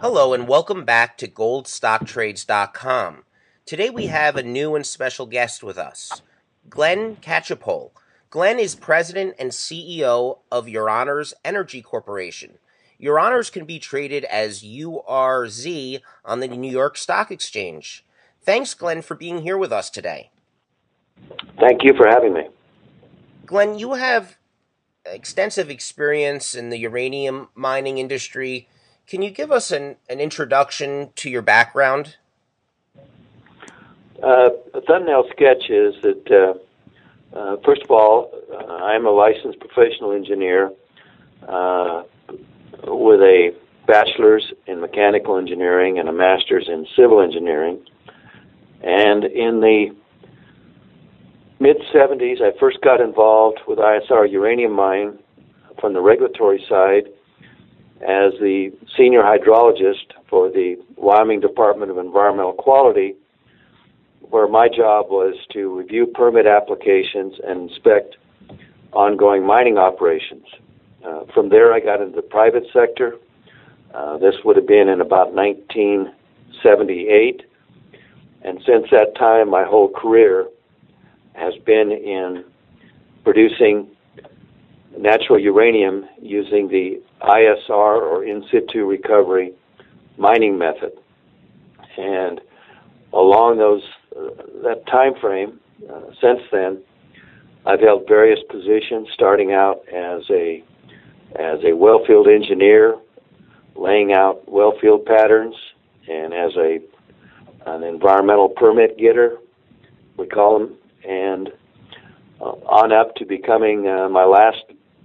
Hello and welcome back to GoldStockTrades.com. Today we have a new and special guest with us, Glenn Catchpole. Glenn is President and CEO of Uranerz Energy Corporation. Uranerz can be traded as URZ on the New York Stock Exchange. Thanks, Glenn, for being here with us today. Thank you for having me. Glenn, you have extensive experience in the uranium mining industry. Can you give us an introduction to your background? A thumbnail sketch is that, first of all, I'm a licensed professional engineer with a bachelor's in mechanical engineering and a master's in civil engineering. And in the mid-'70s, I first got involved with ISR uranium mine from the regulatory side as the senior hydrologist for the Wyoming Department of Environmental Quality, where my job was to review permit applications and inspect ongoing mining operations. From there, I got into the private sector. This would have been in about 1978. And since that time, my whole career has been in producing natural uranium using the ISR, or in situ recovery, mining method. And along those that time frame, since then, I've held various positions, starting out as a wellfield engineer, laying out wellfield patterns, and as an environmental permit getter, we call them, and on up to becoming my last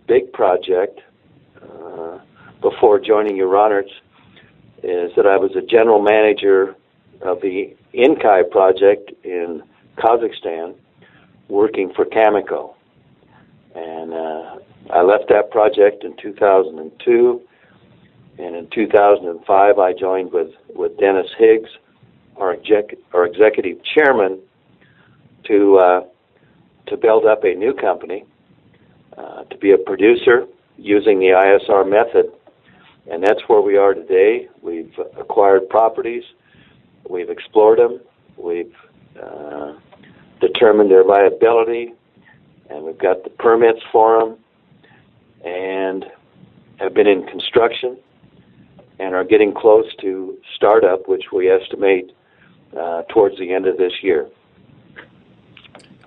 big project before joining Uranerz is that I was a general manager of the Inkai project in Kazakhstan, working for Cameco. And I left that project in 2002, and in 2005 I joined with Dennis Higgs, our executive chairman, to build up a new company, to be a producer using the ISR method. And that's where we are today. We've acquired properties, we've explored them, we've determined their viability, and we've got the permits for them, and have been in construction, and are getting close to startup, which we estimate towards the end of this year.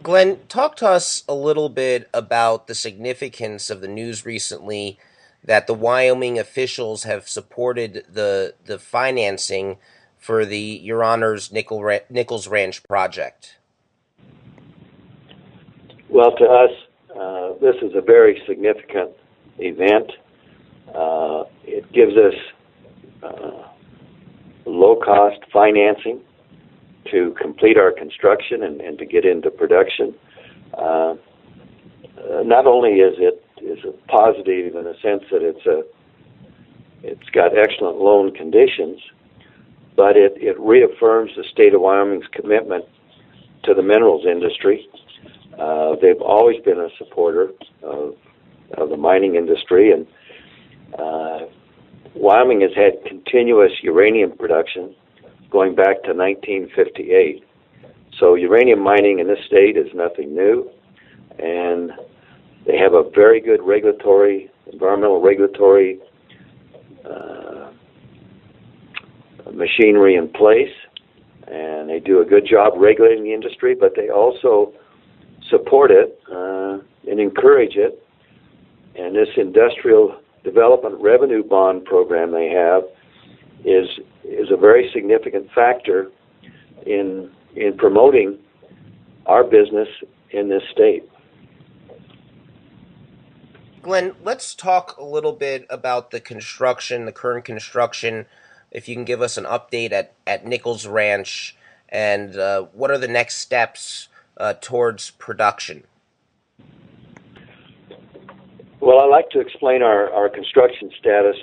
Glenn, talk to us a little bit about the significance of the news recently that the Wyoming officials have supported the financing for the Uranerz Nichols Ranch project. Well, to us, this is a very significant event. It gives us low-cost financing to complete our construction and to get into production. Not only is it positive in the sense that it's got excellent loan conditions, but it reaffirms the state of Wyoming's commitment to the minerals industry. They've always been a supporter of the mining industry, and Wyoming has had continuous uranium production going back to 1958. So uranium mining in this state is nothing new, and they have a very good environmental regulatory machinery in place, and they do a good job regulating the industry, but they also support it and encourage it. And this industrial development revenue bond program they have is a very significant factor in promoting our business in this state. Glenn, let's talk a little bit about the construction, the current construction, if you can give us an update at Nichols Ranch, and what are the next steps towards production? Well, I like to explain our construction status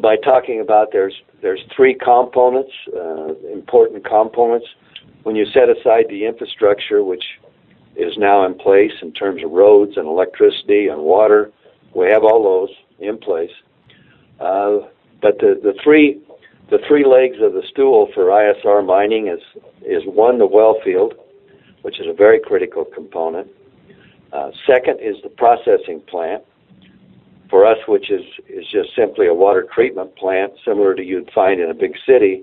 by talking about there's three components, important components. When you set aside the infrastructure, which is now in place in terms of roads and electricity and water. We have all those in place. But the three legs of the stool for ISR mining is one, the well field, which is a very critical component. Second is the processing plant, for us, which is just simply a water treatment plant, similar to you'd find in a big city,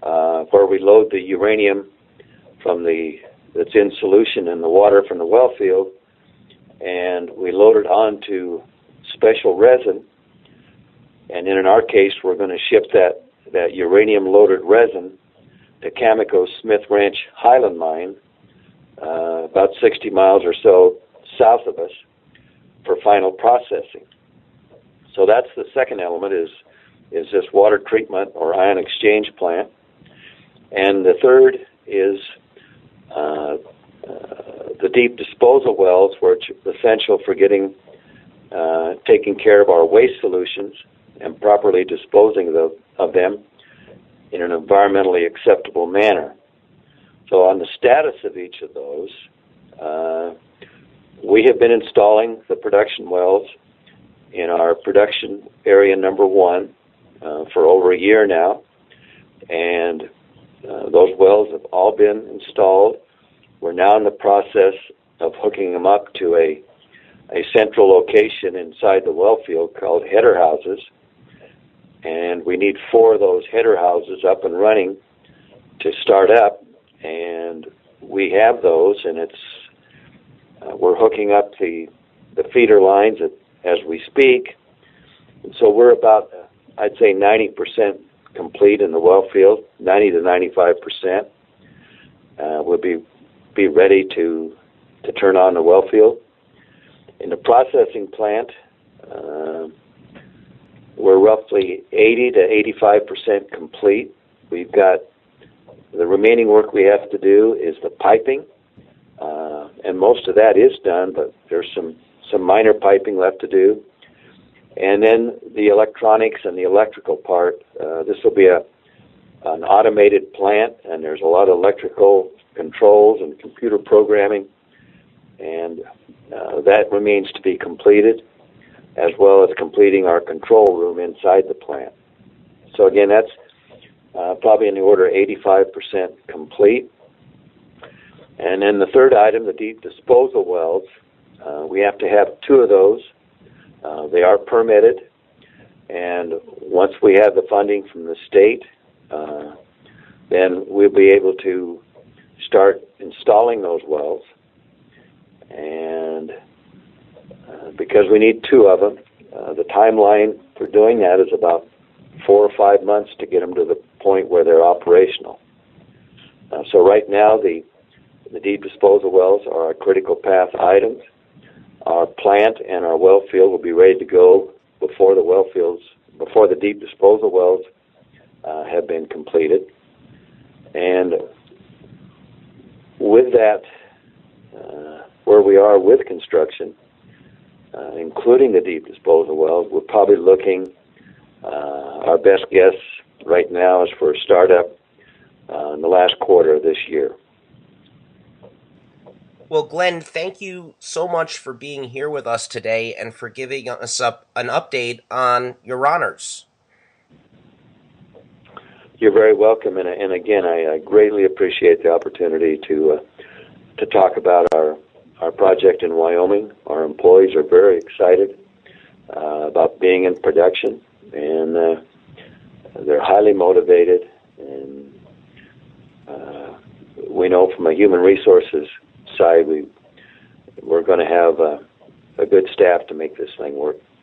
where we load the uranium from that's in solution in the water from the well field, and we load it onto special resin. And in our case, we're going to ship that uranium-loaded resin to Cameco Smith Ranch Highland Mine, about 60 miles or so south of us, for final processing. So that's the second element, is this water treatment or ion exchange plant. And the third is the deep disposal wells, which are essential for taking care of our waste solutions and properly disposing of them in an environmentally acceptable manner. So on the status of each of those, we have been installing the production wells in our production area number one for over a year now, and those wells have all been installed. We're now in the process of hooking them up to a central location inside the well field called header houses, and we need 4 of those header houses up and running to start up, and we have those, and it's we're hooking up the feeder lines as we speak. And so we're about, I'd say, 90% complete in the well field, 90 to 95%. We'll be ready to turn on the well field. In the processing plant, we're roughly 80 to 85% complete. We've got the remaining work we have to do is the piping. And most of that is done, but there's some minor piping left to do. And then the electronics and the electrical part, this will be an automated plant, and there's a lot of electrical controls and computer programming, and that remains to be completed, as well as completing our control room inside the plant. So again, that's probably in the order of 85% complete. And then the third item, the deep disposal wells, we have to have 2 of those. They are permitted, and once we have the funding from the state, then we'll be able to start installing those wells. And because we need 2 of them, the timeline for doing that is about 4 or 5 months to get them to the point where they're operational. So right now, the deep disposal wells are our critical path items. Our plant and our well field will be ready to go before the deep disposal wells have been completed. And with that, where we are with construction, including the deep disposal wells, we're probably looking, our best guess right now is for a startup in the last quarter of this year. Well, Glenn, thank you so much for being here with us today and for giving us an update on Uranerz. You're very welcome, and again, I greatly appreciate the opportunity to talk about our project in Wyoming. Our employees are very excited about being in production, and they're highly motivated. And we know from a human resources side, we're going to have a good staff to make this thing work.